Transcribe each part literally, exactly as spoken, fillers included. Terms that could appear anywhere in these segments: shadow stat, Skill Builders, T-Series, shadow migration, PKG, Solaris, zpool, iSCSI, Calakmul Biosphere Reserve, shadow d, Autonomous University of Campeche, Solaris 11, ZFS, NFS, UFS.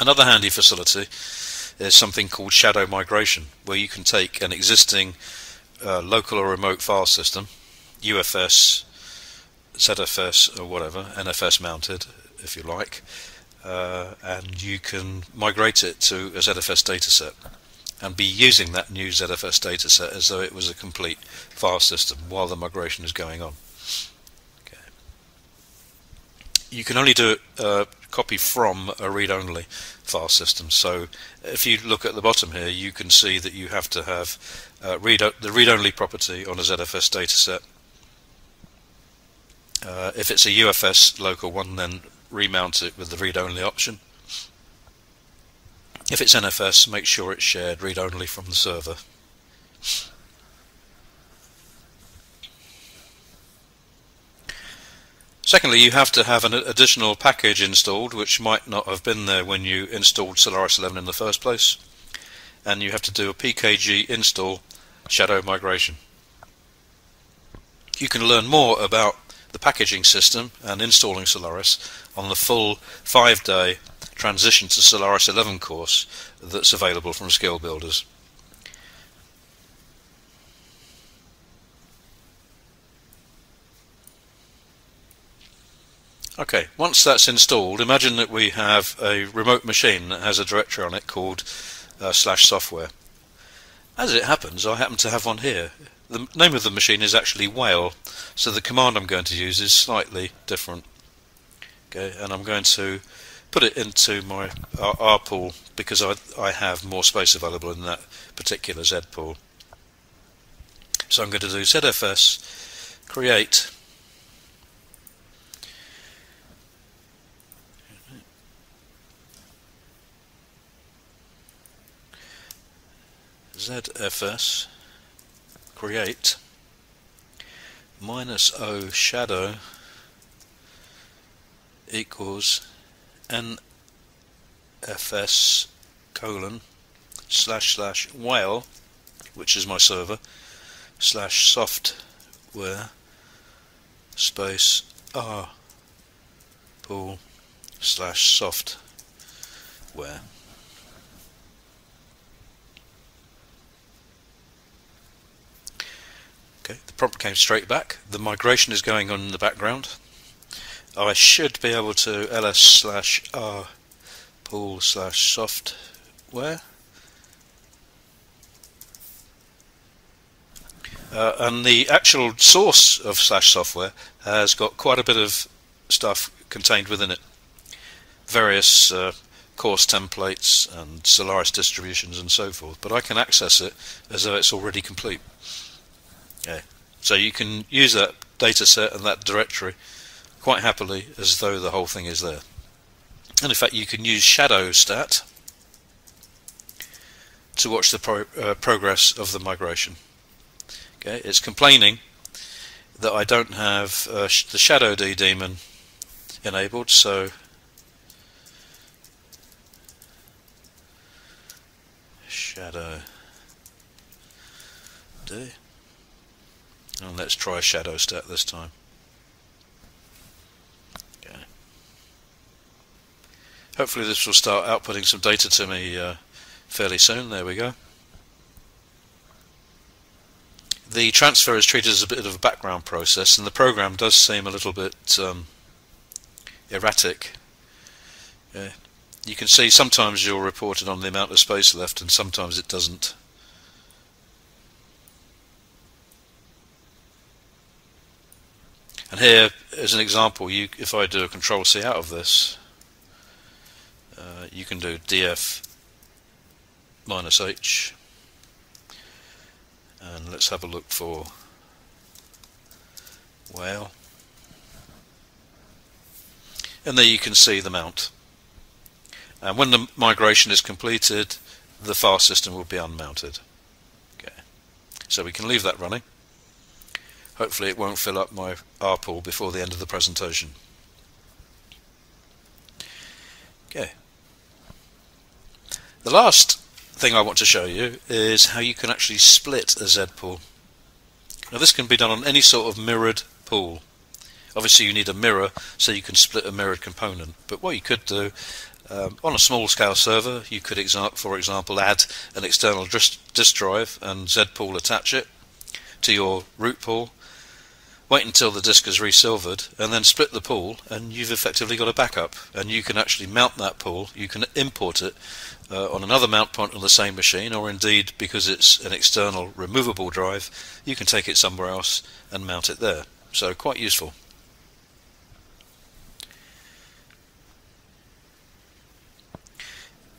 Another handy facility is something called shadow migration, where you can take an existing uh, local or remote file system, U F S, Z F S or whatever, N F S mounted if you like, uh, and you can migrate it to a Z F S dataset and be using that new Z F S dataset as though it was a complete file system while the migration is going on. Okay. You can only do it uh, copy from a read-only file system, so if you look at the bottom here you can see that you have to have uh, read the read-only property on a Z F S dataset. Uh, if it's a U F S local one, then remount it with the read-only option. If it's N F S, make sure it's shared read-only from the server. Secondly, you have to have an additional package installed which might not have been there when you installed Solaris eleven in the first place, and you have to do a P K G install shadow migration. You can learn more about the packaging system and installing Solaris on the full five-day transition to Solaris eleven course that's available from Skill Builders. Okay, once that's installed, imagine that we have a remote machine that has a directory on it called uh, slash software. As it happens, I happen to have one here. The name of the machine is actually whale, so the command I'm going to use is slightly different. Okay, and I'm going to put it into my R pool because I, I have more space available in that particular Z pool. So I'm going to do Z F S create Z F S create minus O shadow equals N F S colon slash slash whale, which is my server, slash software space R pool slash software. The prompt came straight back. The migration is going on in the background. I should be able to ls slash r pool slash software, uh, and the actual source of slash software has got quite a bit of stuff contained within it. Various uh, course templates and Solaris distributions and so forth, but I can access it as though it's already complete. Okay. So you can use that data set and that directory quite happily as though the whole thing is there. And in fact you can use shadow stat to watch the pro uh, progress of the migration. Okay. It's complaining that I don't have uh, sh the shadow d daemon enabled, so shadow d. And let's try a shadow stat this time. Okay. Hopefully this will start outputting some data to me uh, fairly soon. There we go. The transfer is treated as a bit of a background process, and the program does seem a little bit um, erratic. Yeah. You can see sometimes you're reported on the amount of space left and sometimes it doesn't. And here, as an example, you, if I do a control C out of this, uh, you can do df minus h, and let's have a look for whale, and there you can see the mount. And when the migration is completed, the file system will be unmounted. Okay, so we can leave that running. Hopefully it won't fill up my R pool before the end of the presentation. Okay. The last thing I want to show you is how you can actually split a Z pool. Now this can be done on any sort of mirrored pool. Obviously you need a mirror so you can split a mirrored component, but what you could do um, on a small scale server, you could exa for example add an external disk drive and zpool attach it to your root pool, wait until the disk is resilvered, and then split the pool, and you've effectively got a backup, and you can actually mount that pool, you can import it uh, on another mount point on the same machine, or indeed, because it's an external removable drive, you can take it somewhere else and mount it there. So quite useful.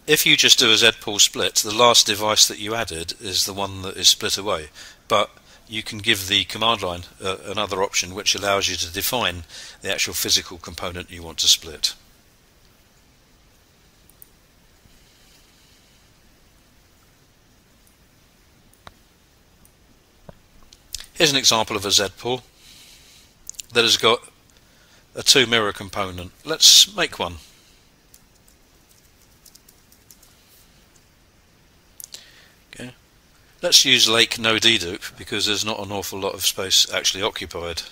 If you just do a zpool split, the last device that you added is the one that is split away, but you can give the command line uh, another option which allows you to define the actual physical component you want to split. Here's an example of a zpool that has got a two mirror component. Let's make one. Let's use Lake No Dedupe because there's not an awful lot of space actually occupied.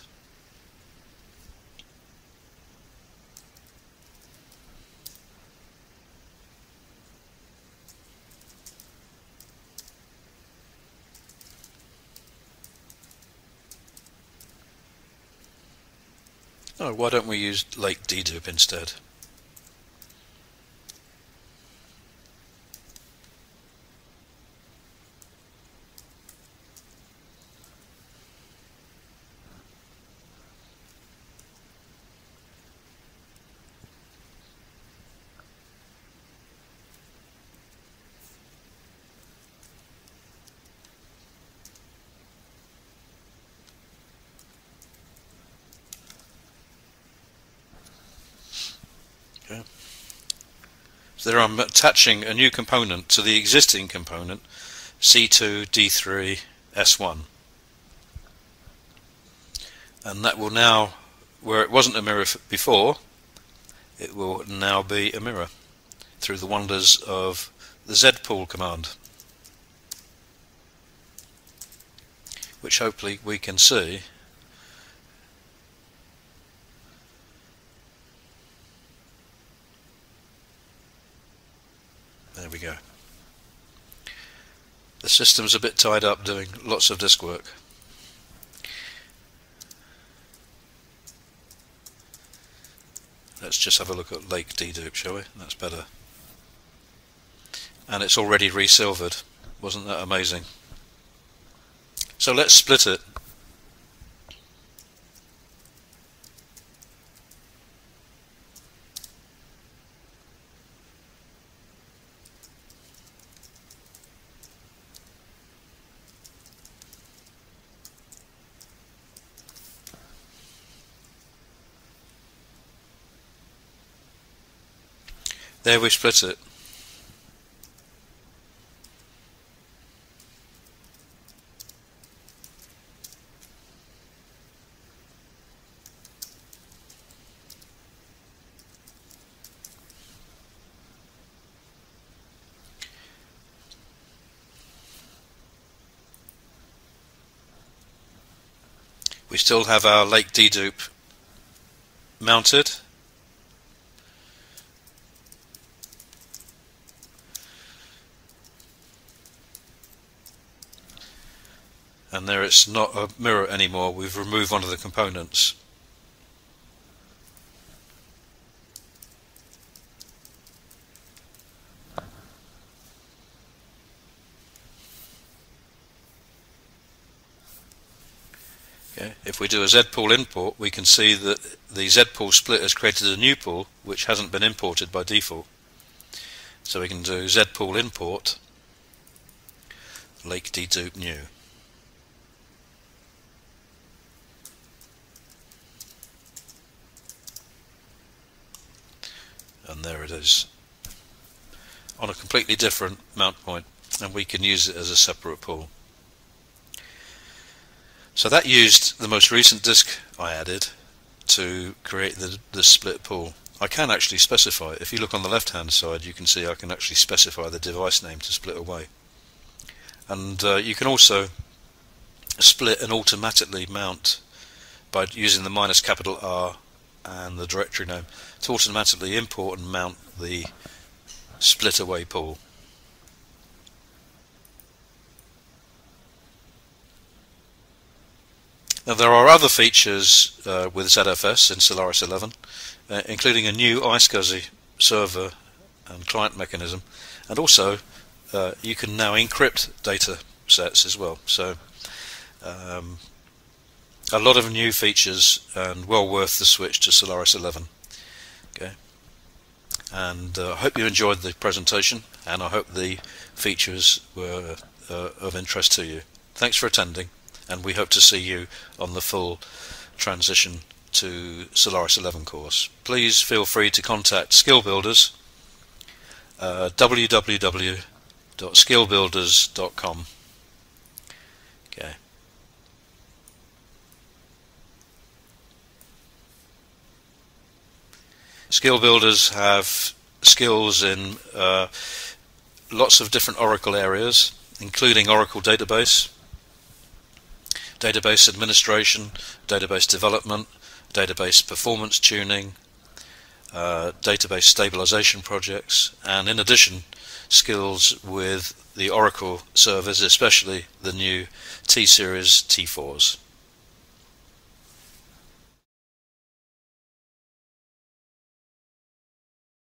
Oh, why don't we use Lake Dedupe instead? So there I'm attaching a new component to the existing component, C two D three S one. And that will now, where it wasn't a mirror before, it will now be a mirror through the wonders of the zpool command, which hopefully we can see. There we go. The system's a bit tied up doing lots of disk work. Let's just have a look at Lake Dedupe, shall we? That's better. And it's already resilvered. Wasn't that amazing? So let's split it. There we split it. We still have our Lake Dedupe mounted. And there it's not a mirror anymore, we've removed one of the components. Okay. If we do a zpool import, we can see that the zpool split has created a new pool which hasn't been imported by default. So we can do zpool import Lake Dedupe new. And there it is on a completely different mount point, and we can use it as a separate pool. So that used the most recent disk I added to create the, the split pool. I can actually specify, if you look on the left hand side you can see I can actually specify the device name to split away, and uh, you can also split and automatically mount by using the minus capital R and the directory name to automatically import and mount the split away pool. Now there are other features uh, with Z F S in Solaris eleven, uh, including a new iSCSI server and client mechanism, and also uh, you can now encrypt data sets as well. So um, a lot of new features, and well worth the switch to Solaris eleven. Okay, and I uh, hope you enjoyed the presentation, and I hope the features were uh, of interest to you. Thanks for attending, and we hope to see you on the full transition to Solaris eleven course. Please feel free to contact Skill Builders, uh, w w w dot skill builders dot com. Okay. Skill Builders have skills in uh, lots of different Oracle areas, including Oracle database, database administration, database development, database performance tuning, uh, database stabilization projects, and in addition skills with the Oracle servers, especially the new T-Series T fours.